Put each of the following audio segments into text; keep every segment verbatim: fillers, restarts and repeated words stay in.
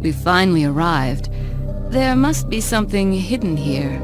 We finally arrived. There must be something hidden here.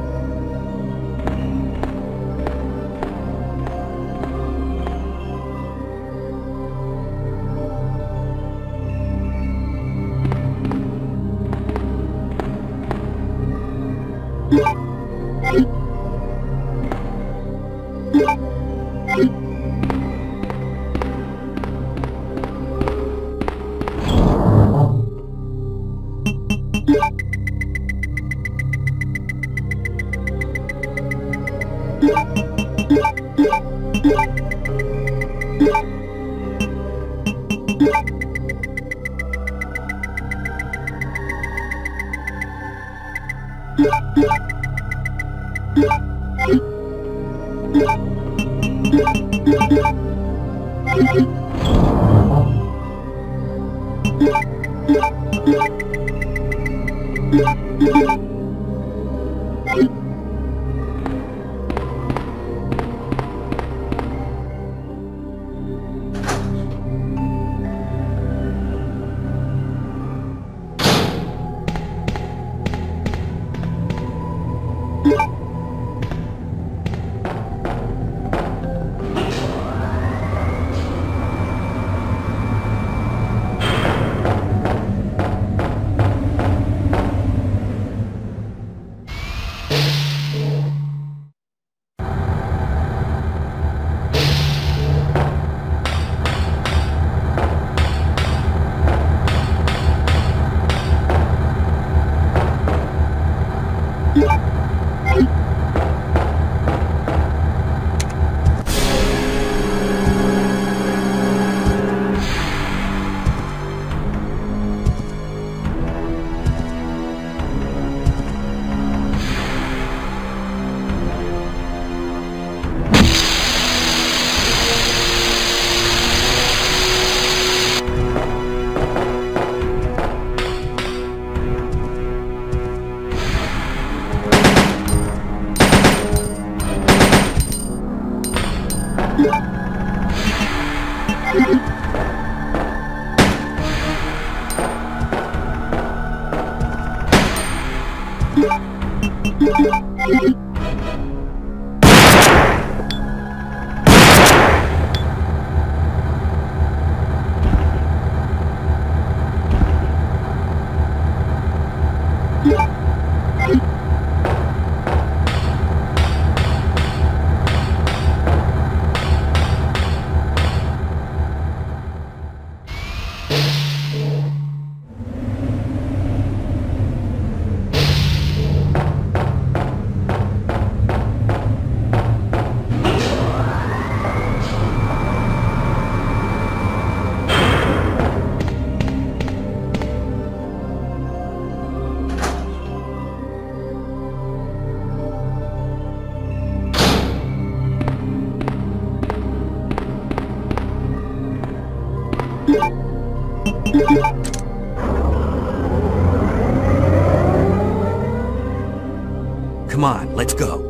Come on, let's go.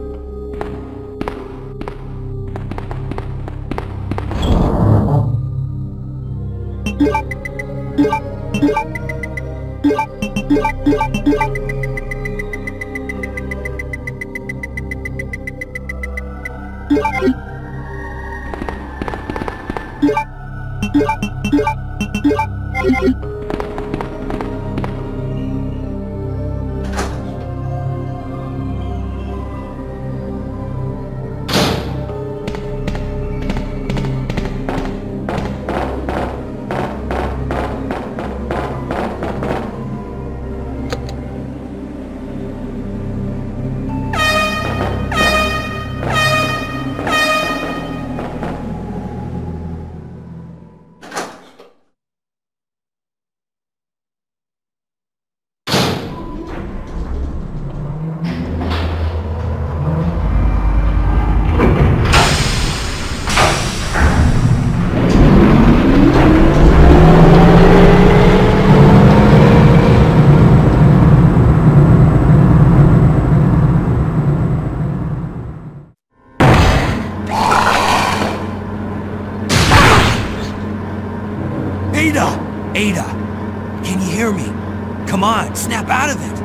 Come on, snap out of it!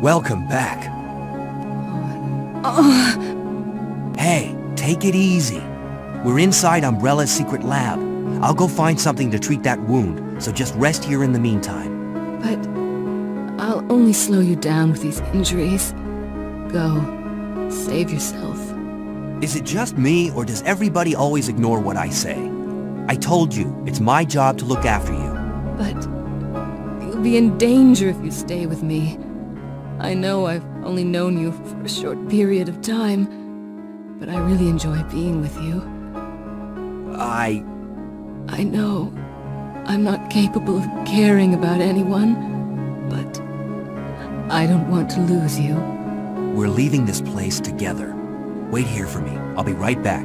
Welcome back. Uh, hey, take it easy. We're inside Umbrella's secret lab. I'll go find something to treat that wound, so just rest here in the meantime. But I'll only slow you down with these injuries. Go. Save yourself. Is it just me, or does everybody always ignore what I say? I told you, it's my job to look after you. But you'll be in danger if you stay with me. I know I've only known you for a short period of time, but I really enjoy being with you. I... I know I'm not capable of caring about anyone, but I don't want to lose you. We're leaving this place together. Wait here for me. I'll be right back.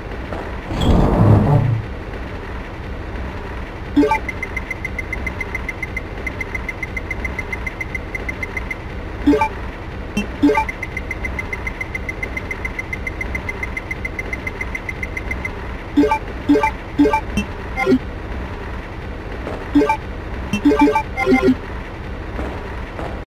Thank you.